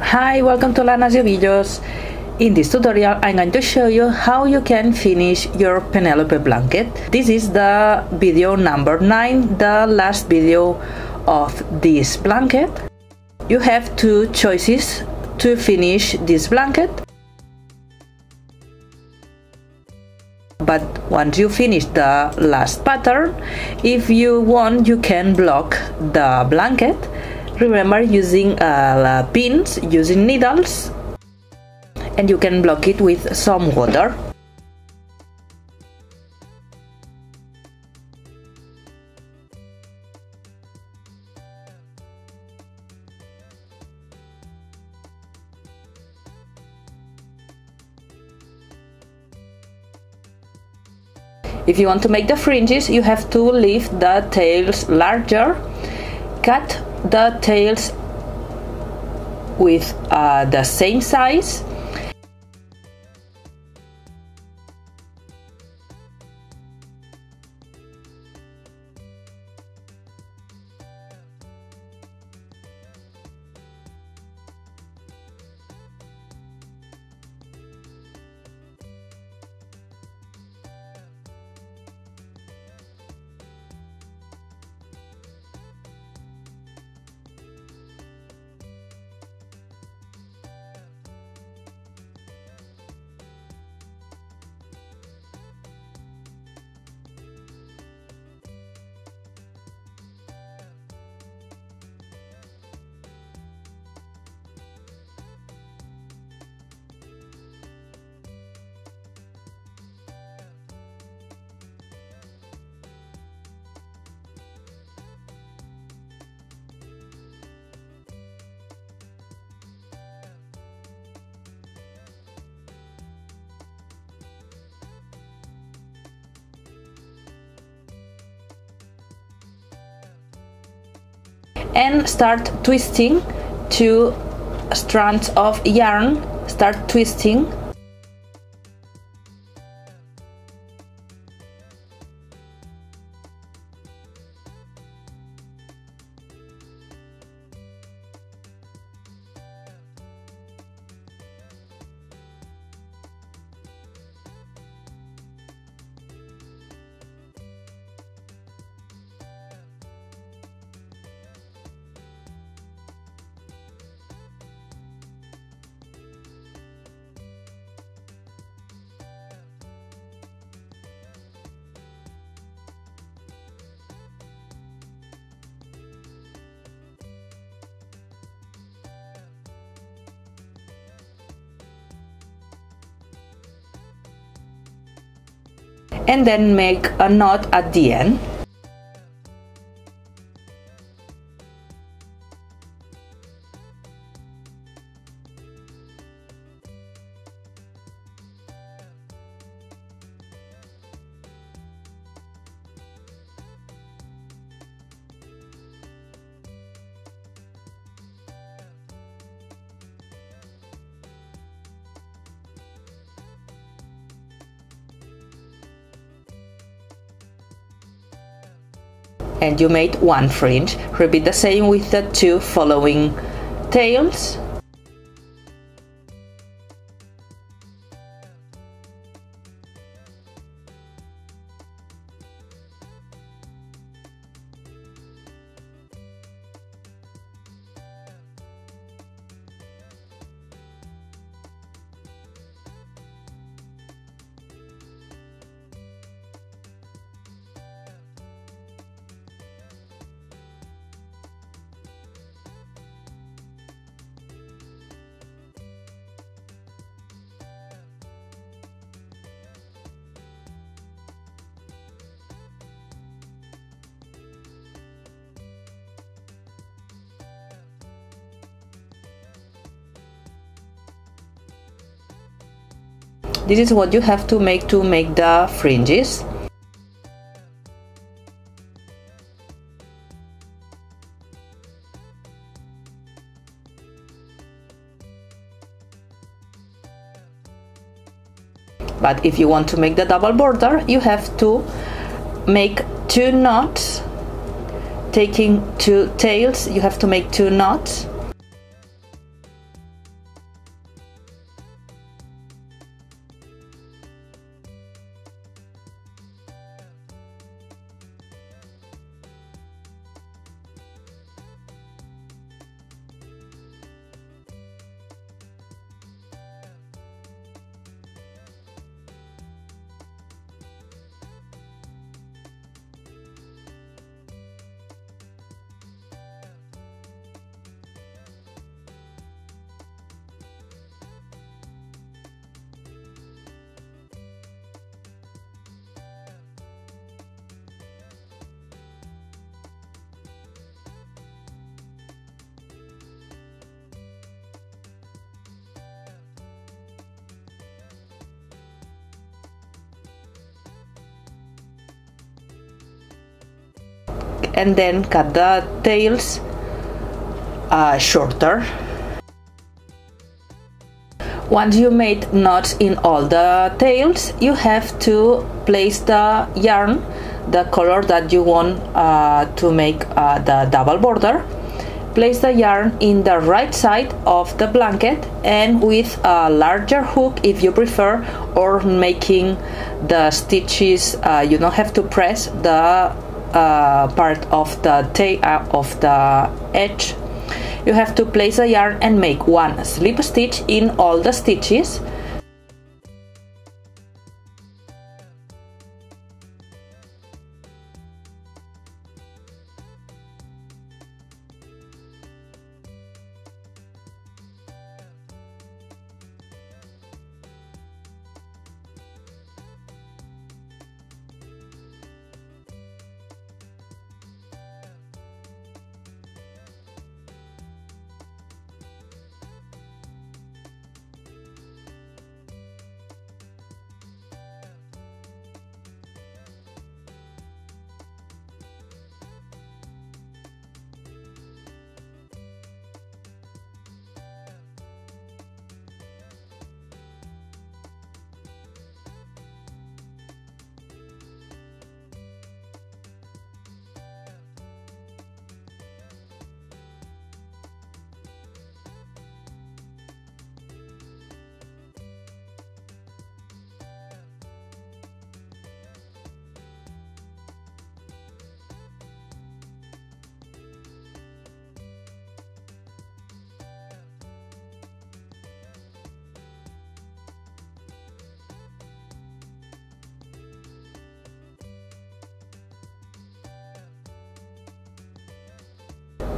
Hi, welcome to Lanas y Ovillos. In this tutorial I'm going to show you how you can finish your Penelope blanket. This is the video number 9, the last video of this blanket. You have two choices to finish this blanket, but once you finish the last pattern, if you want you can block the blanket. Remember using pins, using needles, and you can block it with some water. If you want to make the fringes, you have to leave the tails larger, cut the tails with the same size, and start twisting. 2 strands of yarn, start twisting. And then make a knot at the end. And you made one fringe. Repeat the same with the 2 following tails. This is what you have to make the fringes. But if you want to make the double border, you have to make two knots, taking two tails, you have to make two knots. And then cut the tails shorter. Once you made knots in all the tails, you have to place the yarn, the color that you want to make the double border. Place the yarn in the right side of the blanket and with a larger hook if you prefer, or making the stitches, you don't have to press the part of the tail of the edge. You have to place the yarn and make one slip stitch in all the stitches.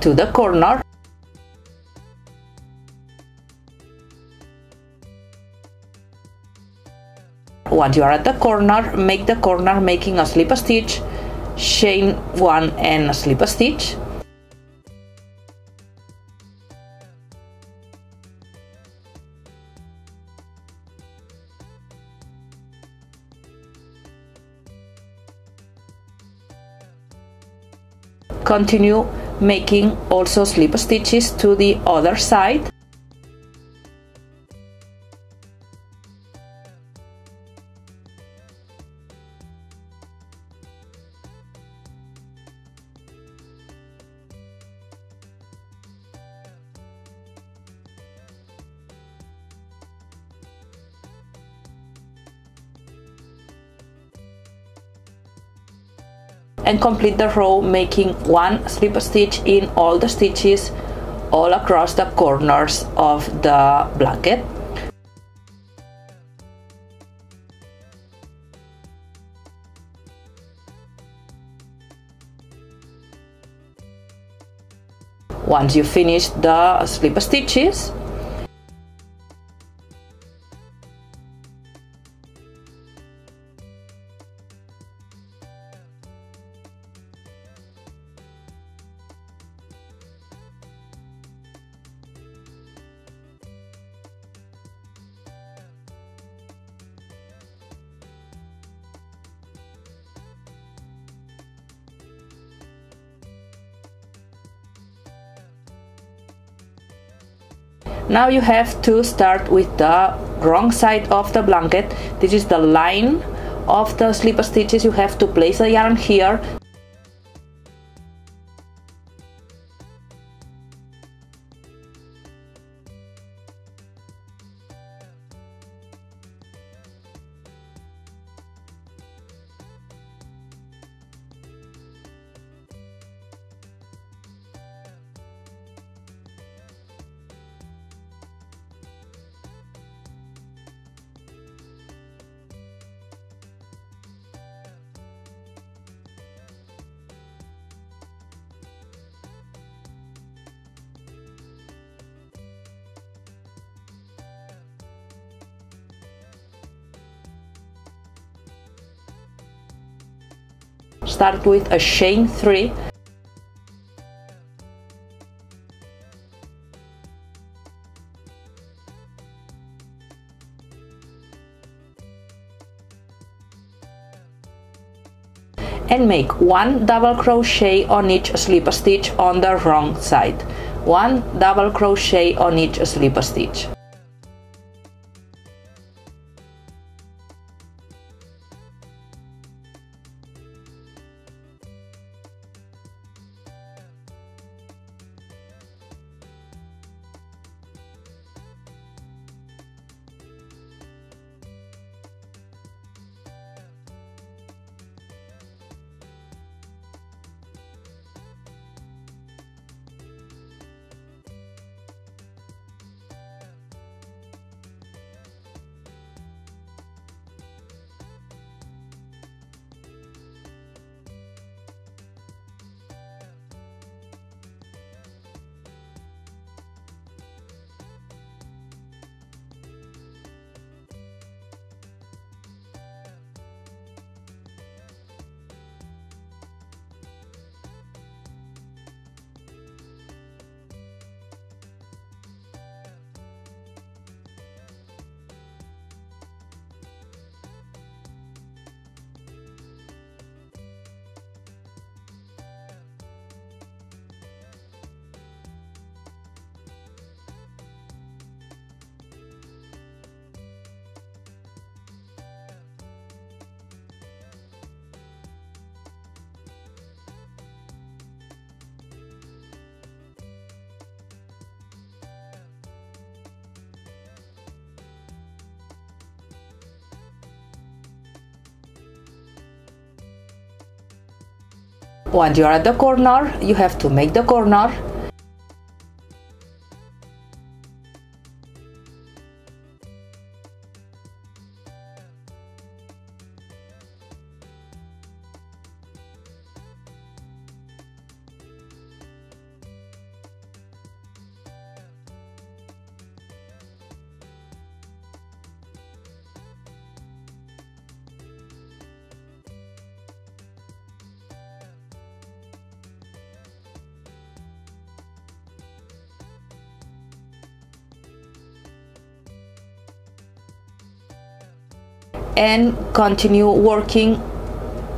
To the corner. Once you are at the corner, make the corner making a slip stitch, chain one and slip stitch. Continue making also slip stitches to the other side. And complete the row making one slip stitch in all the stitches all across the corners of the blanket. Once you finish the slip stitches, now you have to start with the wrong side of the blanket. This is the line of the slip stitches. You have to place the yarn here. Start with a chain 3. And make one double crochet on each slip stitch on the wrong side. One double crochet on each slip stitch. Once you are at the corner, you have to make the corner. And continue working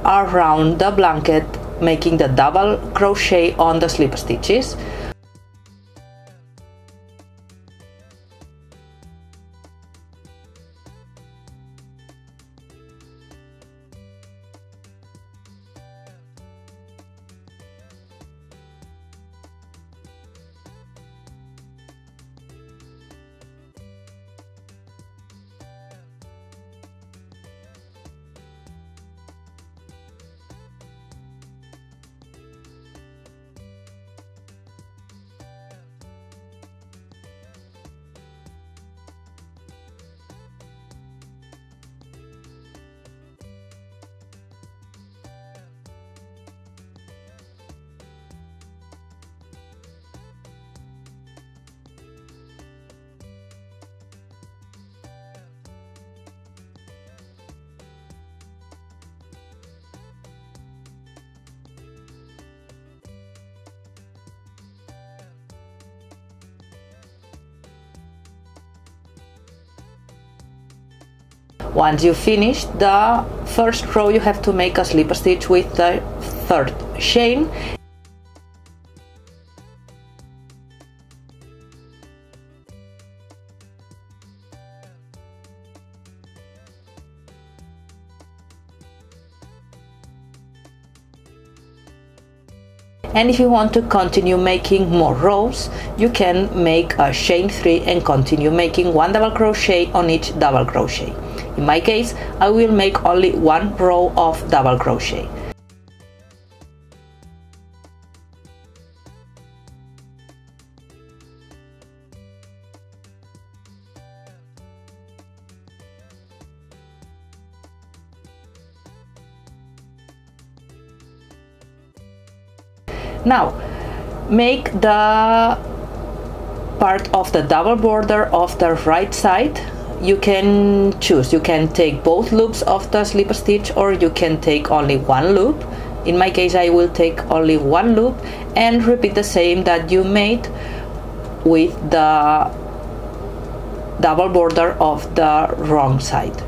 around the blanket, making the double crochet on the slip stitches. Once you finish the first row, you have to make a slip stitch with the third chain. And if you want to continue making more rows, you can make a chain 3 and continue making one double crochet on each double crochet. In my case, I will make only one row of double crochet. Now, make the part of the double border of the right side. You can choose, you can take both loops of the slip stitch, or you can take only one loop. In my case, I will take only one loop, and repeat the same that you made with the double border of the wrong side.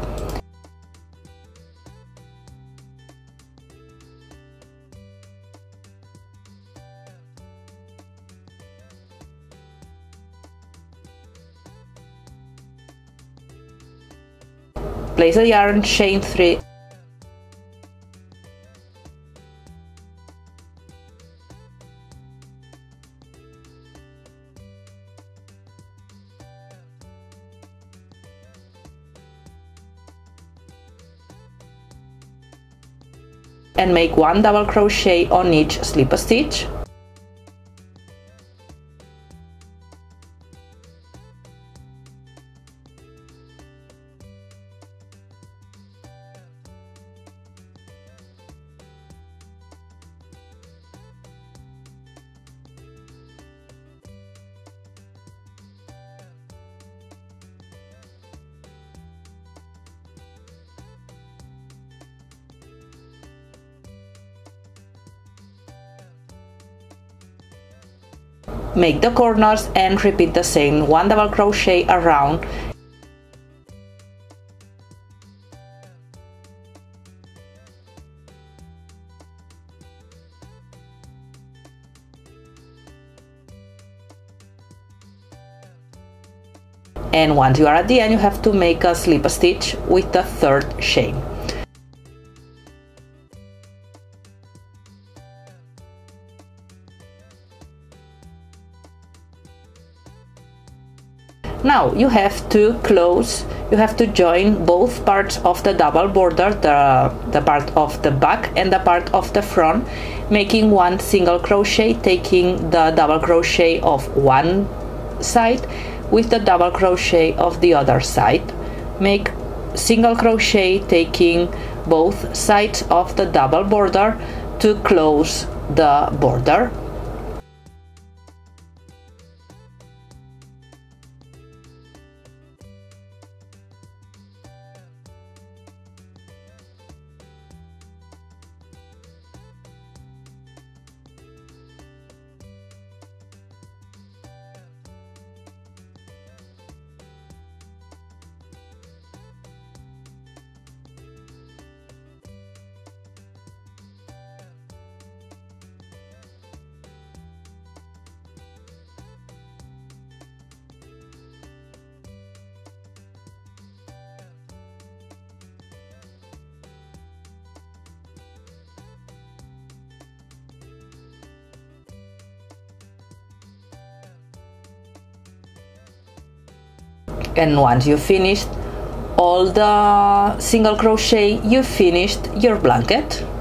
Place the yarn, chain 3. And make one double crochet on each slip stitch. Make the corners and repeat the same, one double crochet around. And once you are at the end, you have to make a slip stitch with the third chain. Now you have to close, you have to join both parts of the double border, the part of the back and the part of the front, making one single crochet, taking the double crochet of one side with the double crochet of the other side. Make single crochet, taking both sides of the double border to close the border. And once you finished all the single crochet, you finished your blanket.